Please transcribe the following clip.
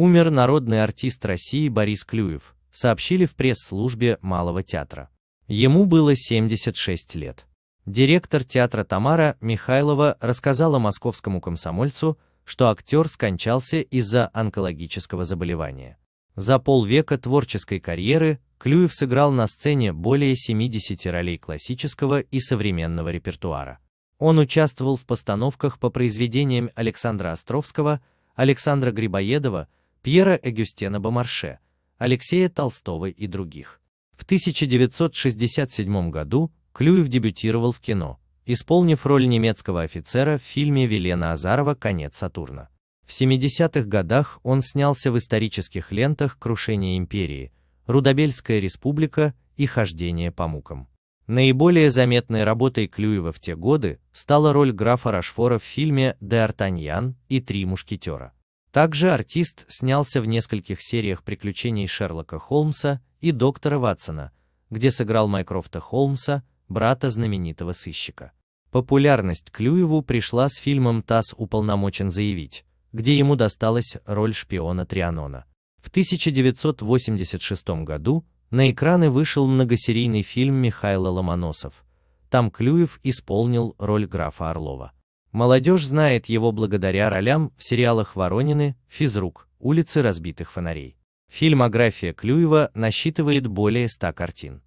Умер народный артист России Борис Клюев, сообщили в пресс-службе Малого театра. Ему было 76 лет. Директор театра Тамара Михайлова рассказала Московскому комсомольцу, что актер скончался из-за онкологического заболевания. За полвека творческой карьеры Клюев сыграл на сцене более 70 ролей классического и современного репертуара. Он участвовал в постановках по произведениям Александра Островского, Александра Грибоедова, Пьера Эгюстена Бомарше, Алексея Толстого и других. В 1967 году Клюев дебютировал в кино, исполнив роль немецкого офицера в фильме Вилена Азарова «Конец Сатурна». В 70-х годах он снялся в исторических лентах «Крушение империи», «Рудобельская республика» и «Хождение по мукам». Наиболее заметной работой Клюева в те годы стала роль графа Рашфора в фильме «Де Артаньян и три мушкетера». Также артист снялся в нескольких сериях приключений Шерлока Холмса и доктора Ватсона, где сыграл Майкрофта Холмса, брата знаменитого сыщика. Популярность Клюеву пришла с фильмом «ТАСС уполномочен заявить», где ему досталась роль шпиона Трианона. В 1986 году на экраны вышел многосерийный фильм Михаила Ломоносова. Там Клюев исполнил роль графа Орлова. Молодежь знает его благодаря ролям в сериалах «Воронины», «Физрук», «Улицы разбитых фонарей». Фильмография Клюева насчитывает более 100 картин.